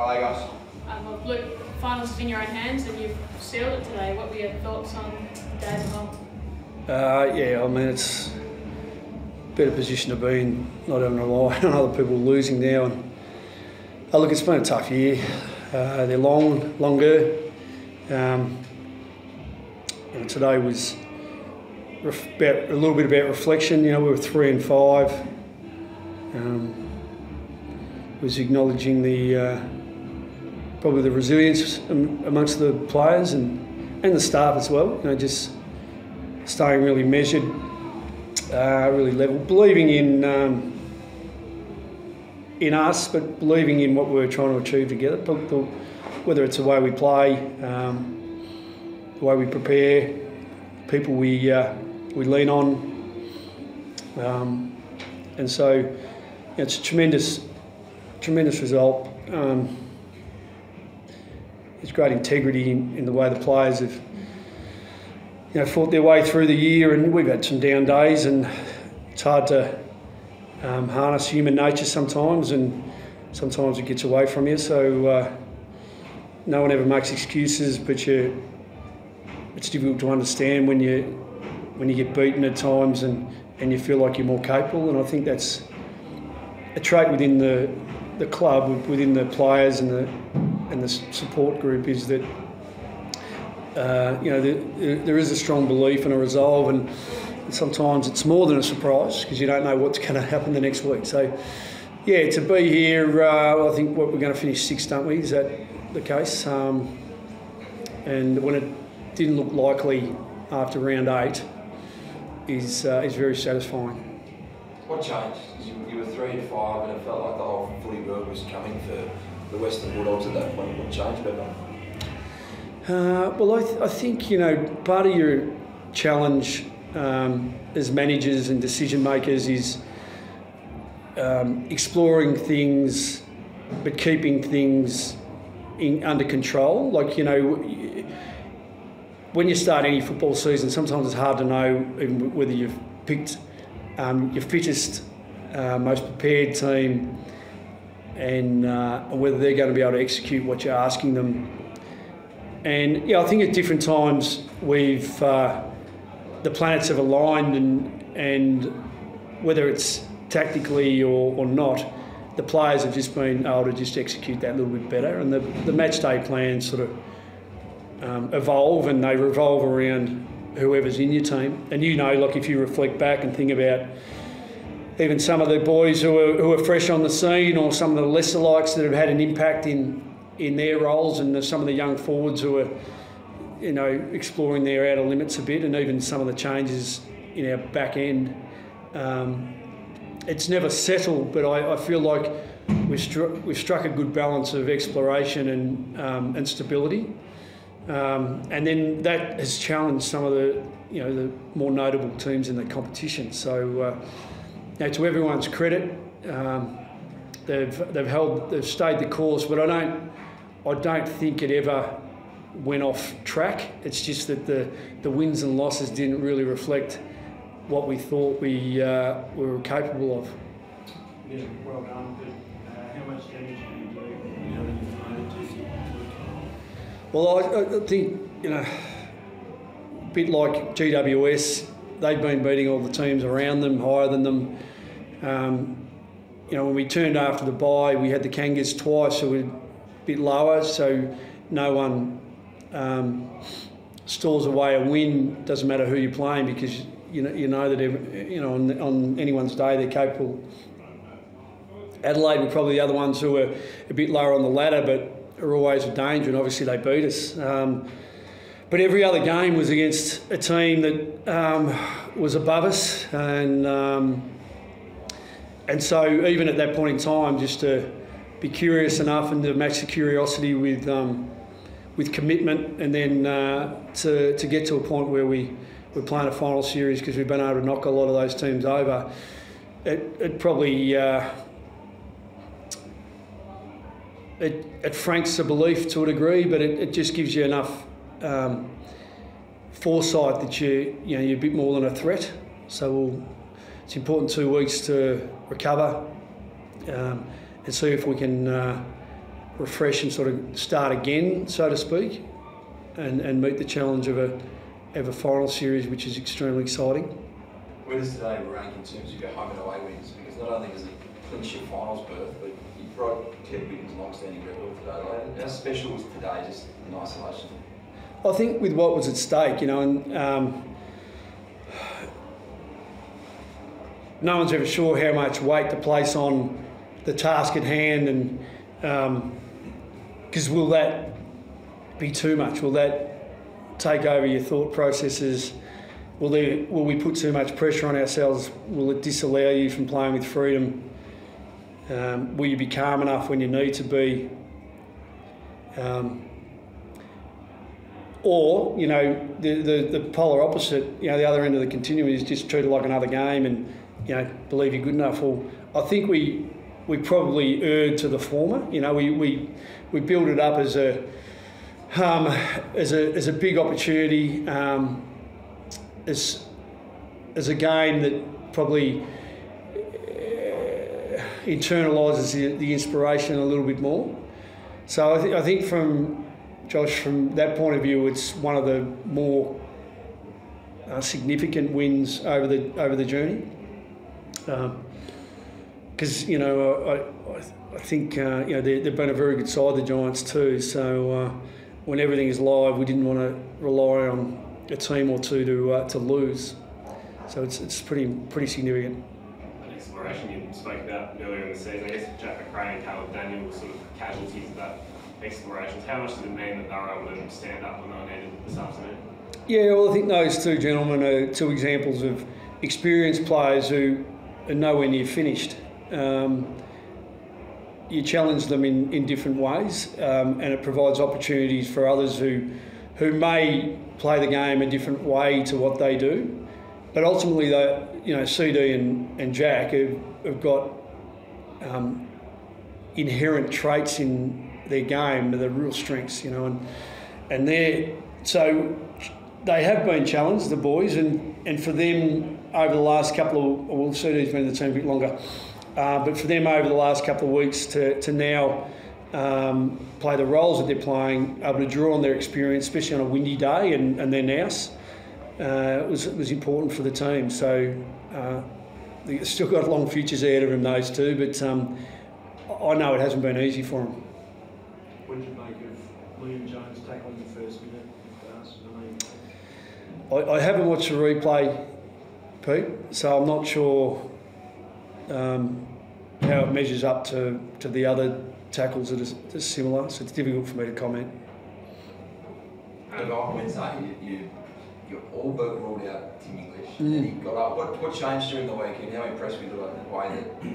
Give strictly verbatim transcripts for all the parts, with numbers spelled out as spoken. How are you guys? Um, Luke, finals is in your own hands and you've sealed it today. What were your thoughts on the day as well? Uh, yeah, I mean, it's a better position to be in, not having to rely on other people losing now. And, oh, look, it's been a tough year. Uh, they're long, longer. Um, and today was ref about, a little bit about reflection. You know, we were three and five. Um, was acknowledging the uh, probably the resilience amongst the players and, and the staff as well. You know, just staying really measured, uh, really level, believing in um, in us, but believing in what we're trying to achieve together. Whether it's the way we play, um, the way we prepare, people we uh, we lean on, um, and so you know, it's a tremendous. Tremendous result. Um, there's great integrity in, in the way the players have, you know, fought their way through the year, and we've had some down days, and it's hard to um, harness human nature sometimes, and sometimes it gets away from you. So uh, no one ever makes excuses, but you, it's difficult to understand when you when you get beaten at times, and and you feel like you're more capable. And I think that's a trait within the. The club, within the players and the and the support group, is that uh, you know the, there is a strong belief and a resolve, and, and sometimes it's more than a surprise because you don't know what's going to happen the next week. So yeah, to be here, uh, well, I think what we're going to finish sixth, don't we? Is that the case? Um, and when it didn't look likely after round eight, is uh, is very satisfying. What changed? You were three and five, and it felt like the whole footy world was coming for the Western Bulldogs at that point. What changed, Ben? Uh, well, I, th I think you know part of your challenge um, as managers and decision makers is um, exploring things, but keeping things in, under control. Like you know, when you start any football season, sometimes it's hard to know whether you've picked. Um, your fittest, uh, most prepared team, and uh, whether they're going to be able to execute what you're asking them. And yeah, I think at different times we've uh, the planets have aligned, and and whether it's tactically or, or not, the players have just been able to just execute that a little bit better, and the the match day plans sort of um, evolve, and they revolve around whoever's in your team. And you know, like if you reflect back and think about even some of the boys who are, who are fresh on the scene, or some of the lesser likes that have had an impact in in their roles, and the, some of the young forwards who are, you know, exploring their outer limits a bit, and even some of the changes in our back end. Um, it's never settled, but I, I feel like we've, stru we've struck a good balance of exploration and, um, and stability. Um, and then that has challenged some of the, you know, the more notable teams in the competition. So, uh, you know, to everyone's credit, um, they've they've held, they've stayed the course. But I don't, I don't think it ever went off track. It's just that the the wins and losses didn't really reflect what we thought we uh, we were capable of. Yeah, well done. But, uh, how much damage can you do? You know, that you've made it to see? Well, I, I think, you know, a bit like G W S, they've been beating all the teams around them, higher than them. Um, you know, when we turned after the bye, we had the Kangas twice, so we're a bit lower, so no one um, stores away a win. Doesn't matter who you're playing, because you know, you know that every, you know on, on anyone's day they're capable. Adelaide were probably the other ones who were a bit lower on the ladder, but are always a danger, and obviously they beat us. Um, but every other game was against a team that um, was above us, and um, and so even at that point in time, just to be curious enough and to match the curiosity with um, with commitment, and then uh, to to get to a point where we we're playing a final series because we've been able to knock a lot of those teams over. It, it probably. Uh, It, it franks the belief to a degree, but it, it just gives you enough um, foresight that you, you know, you're a bit more than a threat. So we'll, it's important two weeks to recover um, and see if we can uh, refresh and sort of start again, so to speak, and, and meet the challenge of a of a final series, which is extremely exciting. Where does today rank in terms of your home and away wins? Because not only does it clinch your finals berth, but you brought Ted Wiggins' long-standing record today. Like, how special was today, just in isolation? I think with what was at stake, you know, and um, no one's ever sure how much weight to place on the task at hand, and because um, will that be too much? Will that take over your thought processes? Will, there, will we put too much pressure on ourselves? Will it disallow you from playing with freedom? Um, will you be calm enough when you need to be? Um, or, you know, the, the, the polar opposite, you know, the other end of the continuum is just treat it like another game and, you know, believe you're good enough. Well, I think we we probably erred to the former. You know, we we, we built it up as a um, as a as a big opportunity, um, as as a game that probably uh, internalises the, the inspiration a little bit more. So I think I think from Josh, from that point of view, it's one of the more uh, significant wins over the over the journey. Um, Because, you know, I, I think, uh, you know, they've been a very good side, the Giants, too. So uh, when everything is live, we didn't want to rely on a team or two to uh, to lose. So it's it's pretty pretty significant. That exploration you spoke about earlier in the season, I guess Jack McCrae and Caleb Daniel were sort of casualties of that exploration. How much did it mean that they were able to stand up when they needed this afternoon? Yeah, well, I think those two gentlemen are two examples of experienced players who are nowhere near finished. Um, you challenge them in, in different ways, um, and it provides opportunities for others who who may play the game a different way to what they do. But ultimately, they, you know, C D and, and Jack have, have got um, inherent traits in their game, their real strengths, you know, and and they're so they have been challenged, the boys, and and for them over the last couple of well, C D's been in the team a bit longer. Uh, but for them over the last couple of weeks to, to now um, play the roles that they're playing, able to draw on their experience, especially on a windy day and, and their nous, uh, was, was important for the team. So uh, they've still got long futures ahead of them, those two, but um, I know it hasn't been easy for them. What did you make of Liam Jones tackling the first minute? I, I haven't watched the replay, Pete, so I'm not sure Um, how it measures up to, to the other tackles that are, are similar, so it's difficult for me to comment. But on Wednesday, you, you, you all but ruled out Tim English, mm. and he got up. What, what changed during the week, and how impressed were you with the way that he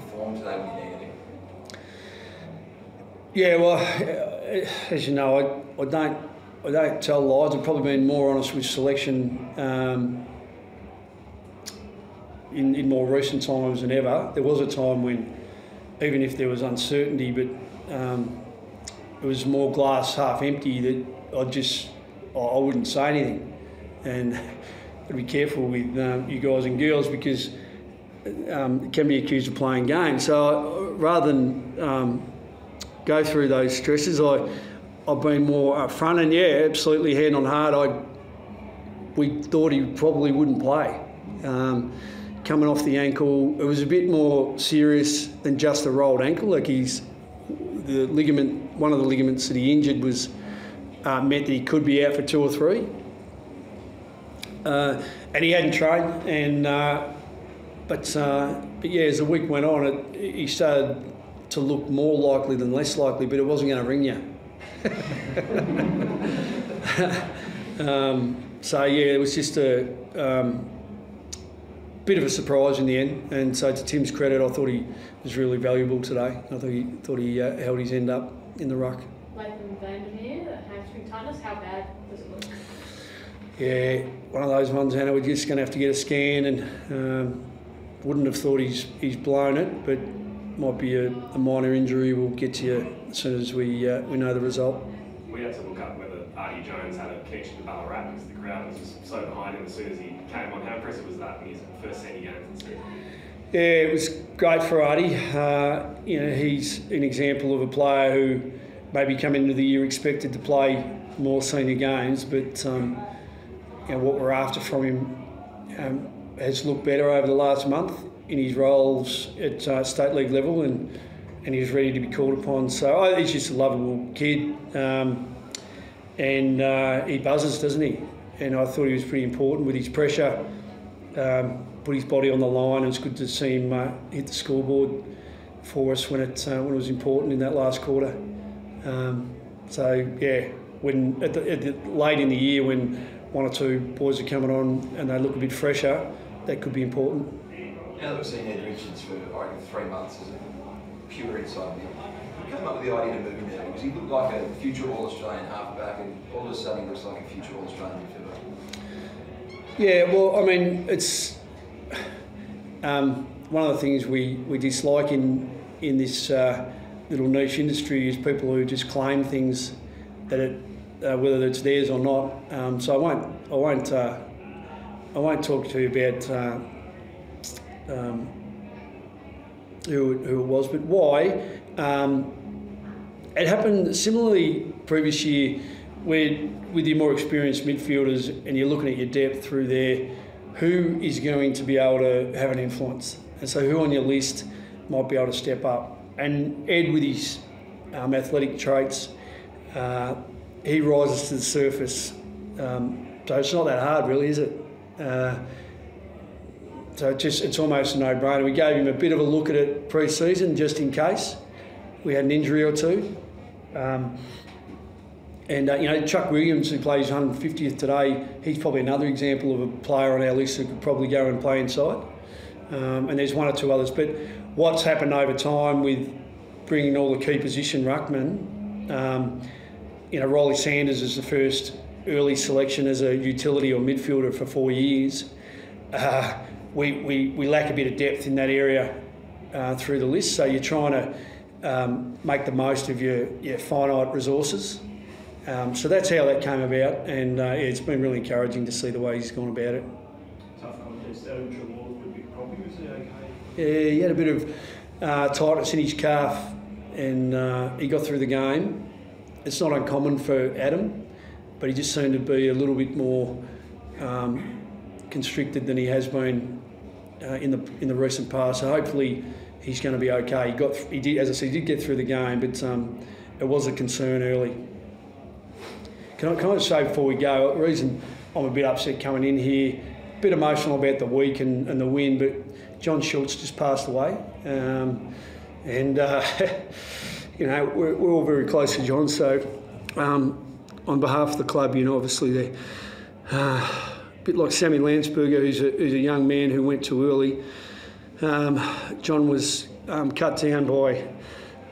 performed today when you needed him? Yeah, well, as you know, I, I don't I don't tell lies. I've probably been more honest with selection Um, In, in more recent times than ever. There was a time when, even if there was uncertainty, but um, it was more glass half empty, that I just, I, I wouldn't say anything. And I'd be careful with um, you guys and girls, because um, it can be accused of playing games. So I, rather than um, go through those stresses, I, I've been more upfront, and yeah, absolutely hand on heart, I, we thought he probably wouldn't play. Um, coming off the ankle, it was a bit more serious than just a rolled ankle. Like he's, the ligament, one of the ligaments that he injured was, uh, meant that he could be out for two or three. Uh, and he hadn't trained, and, uh, but, uh, but yeah, as the week went on, it, he started to look more likely than less likely, but it wasn't going to ring you. um, so yeah, it was just a, um, bit of a surprise in the end, and so to Tim's credit, I thought he was really valuable today. I thought he thought he uh, held his end up in the ruck. Nathan Vanden Heer, hamstring tightness. How bad does it look? Yeah, one of those ones, Hannah. We're just going to have to get a scan, and um, wouldn't have thought he's he's blown it, but might be a, a minor injury. We'll get to you as soon as we uh, we know the result. We had to look up whether Artie Jones had a connection to Ballarat because the crowd was just so behind him as soon as he came on. How impressive was that in his first senior game? Yeah, it was great for Artie. Uh, you know, he's an example of a player who maybe come into the year expected to play more senior games, but um, you know, what we're after from him um, has looked better over the last month in his roles at uh, state league level, and and he's ready to be called upon. So oh, he's just a lovable kid, um, and uh, he buzzes, doesn't he? And I thought he was pretty important with his pressure, um, put his body on the line. It's good to see him uh, hit the scoreboard for us when it uh, when it was important in that last quarter. Um, so yeah, when at the, at the, late in the year when one or two boys are coming on and they look a bit fresher, that could be important. Now that we've seen Ed Richards for I reckon three months as a pure inside mid, who came up with the idea of moving there? Because he looked like a future All-Australian halfback, and all of a sudden he looks like a future All-Australian midfielder. Yeah, well, I mean, it's um, one of the things we we dislike in in this uh, little niche industry is people who just claim things that it, uh, whether it's theirs or not. Um, so I won't I won't uh, I won't talk to you about. Uh, Um, who, who it was, but why. Um, it happened similarly previous year where with your more experienced midfielders and you're looking at your depth through there, who is going to be able to have an influence? And so who on your list might be able to step up? And Ed, with his um, athletic traits, uh, he rises to the surface. Um, so it's not that hard really, is it? Uh, So it just, it's almost a no-brainer. We gave him a bit of a look at it pre-season just in case we had an injury or two. Um, and, uh, you know, Chuck Williams, who plays one hundred fiftieth today, he's probably another example of a player on our list who could probably go and play inside. Um, and there's one or two others. But what's happened over time with bringing all the key position ruckmen, um, you know, Riley Sanders is the first early selection as a utility or midfielder for four years. Uh, We, we, we lack a bit of depth in that area uh, through the list, so you're trying to um, make the most of your, your finite resources. Um, so that's how that came about, and uh, yeah, it's been really encouraging to see the way he's gone about it. Tough contest. Adam Trelawney would be probably, was he okay? Yeah, he had a bit of uh, tightness in his calf, and uh, he got through the game. It's not uncommon for Adam, but he just seemed to be a little bit more um, constricted than he has been Uh, in the in the recent past, so hopefully he's going to be okay. He got he did as I said he did get through the game, but um, it was a concern early. Can I can I say before we go, the reason I'm a bit upset coming in here, a bit emotional about the week and, and the win, but John Schultz just passed away, um, and uh, you know we're, we're all very close to John, so um, on behalf of the club, you know, obviously they're. Uh, A bit like Sammy Landsberger, who's a, who's a young man who went too early. Um, John was um, cut down by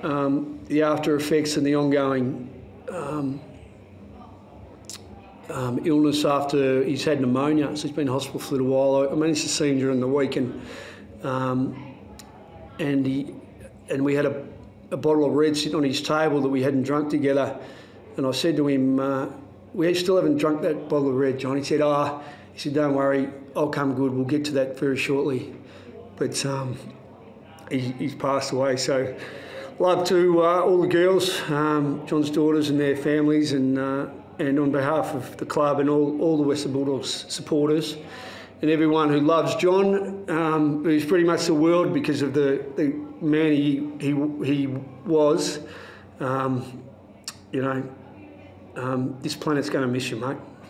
um, the after effects and the ongoing um, um, illness after he's had pneumonia, so he's been in hospital for a little while. I managed to see him during the week, and, um, and, he, and we had a, a bottle of red sitting on his table that we hadn't drunk together, and I said to him, uh, we still haven't drunk that bottle of red, John. He said, ah, oh, He said, don't worry, I'll come good. We'll get to that very shortly. But um, he, he's passed away. So love to uh, all the girls, um, John's daughters and their families, and uh, and on behalf of the club and all, all the Western Bulldogs supporters and everyone who loves John, um, who's pretty much the world because of the, the man he, he, he was, um, you know, Um, this planet's going to miss you, mate.